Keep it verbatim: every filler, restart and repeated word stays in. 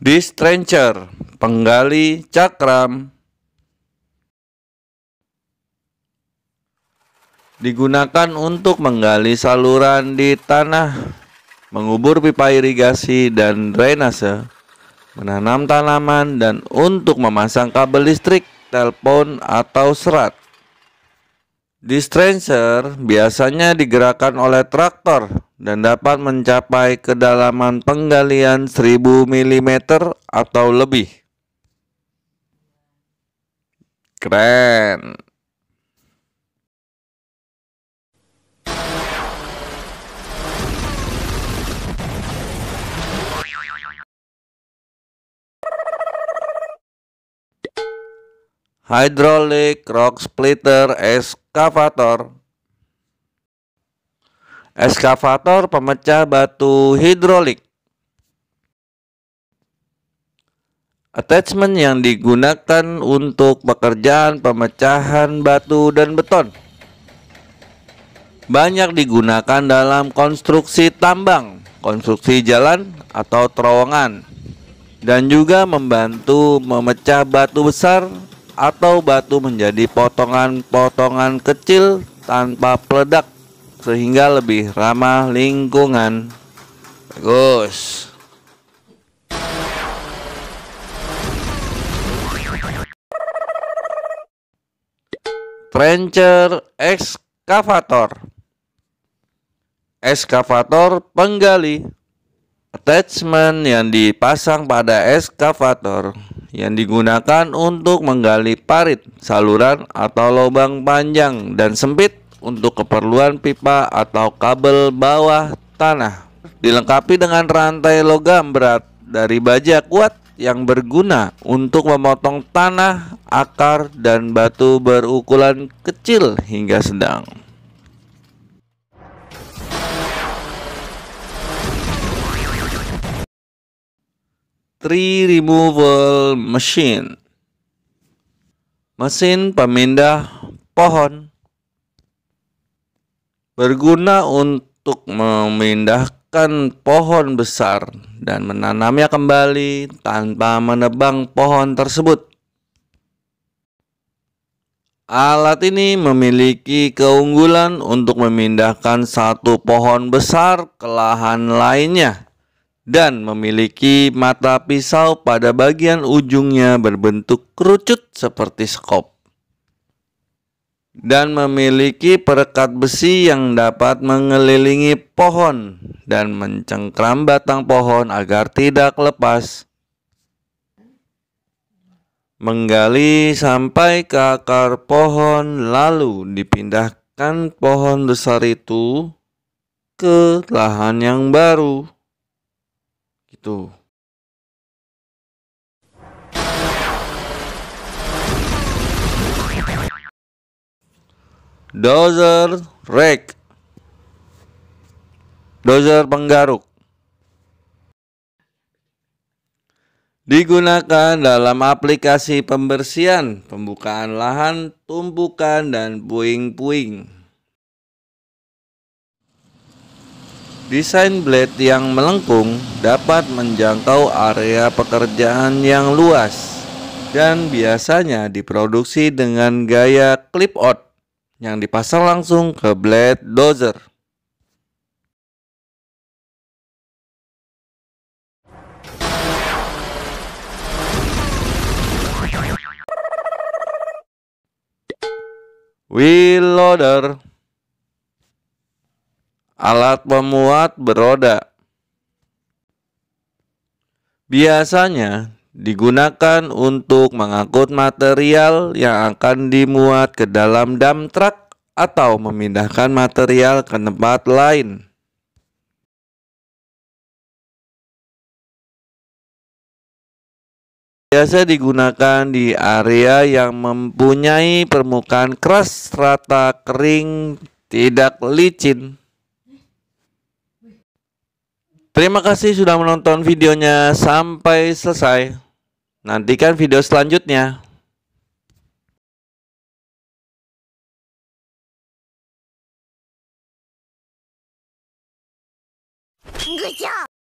Disc trencher, penggali cakram, digunakan untuk menggali saluran di tanah, mengubur pipa irigasi dan drainase, menanam tanaman, dan untuk memasang kabel listrik, telepon, atau serat. Disc trencher biasanya digerakkan oleh traktor dan dapat mencapai kedalaman penggalian seribu milimeter atau lebih. Keren! Hydraulic Rock Splitter Excavator. Excavator pemecah batu hidrolik. Attachment yang digunakan untuk pekerjaan pemecahan batu dan beton. Banyak digunakan dalam konstruksi tambang, konstruksi jalan atau terowongan, dan juga membantu memecah batu besar atau batu menjadi potongan-potongan kecil tanpa peledak sehingga lebih ramah lingkungan. Bagus. Trencher Excavator. Excavator penggali. Attachment yang dipasang pada excavator yang digunakan untuk menggali parit, saluran, atau lubang panjang dan sempit untuk keperluan pipa atau kabel bawah tanah. Dilengkapi dengan rantai logam berat dari baja kuat yang berguna untuk memotong tanah, akar, dan batu berukuran kecil hingga sedang. Tree removal machine. Mesin pemindah pohon. Berguna untuk memindahkan pohon besar dan menanamnya kembali tanpa menebang pohon tersebut. Alat ini memiliki keunggulan untuk memindahkan satu pohon besar ke lahan lainnya, dan memiliki mata pisau pada bagian ujungnya berbentuk kerucut seperti skop, dan memiliki perekat besi yang dapat mengelilingi pohon dan mencengkram batang pohon agar tidak lepas. Menggali sampai ke akar pohon, lalu dipindahkan pohon besar itu ke lahan yang baru. Tuh. Dozer Rake. Dozer penggaruk. Digunakan dalam aplikasi pembersihan, pembukaan lahan, tumpukan, dan puing-puing. Desain blade yang melengkung dapat menjangkau area pekerjaan yang luas dan biasanya diproduksi dengan gaya clip-on yang dipasang langsung ke blade dozer. Wheel loader. Alat pemuat beroda. Biasanya digunakan untuk mengangkut material yang akan dimuat ke dalam dump truck atau memindahkan material ke tempat lain. Biasa digunakan di area yang mempunyai permukaan keras, rata, kering, tidak licin. Terima kasih sudah menonton videonya sampai selesai. Nantikan video selanjutnya. Good job.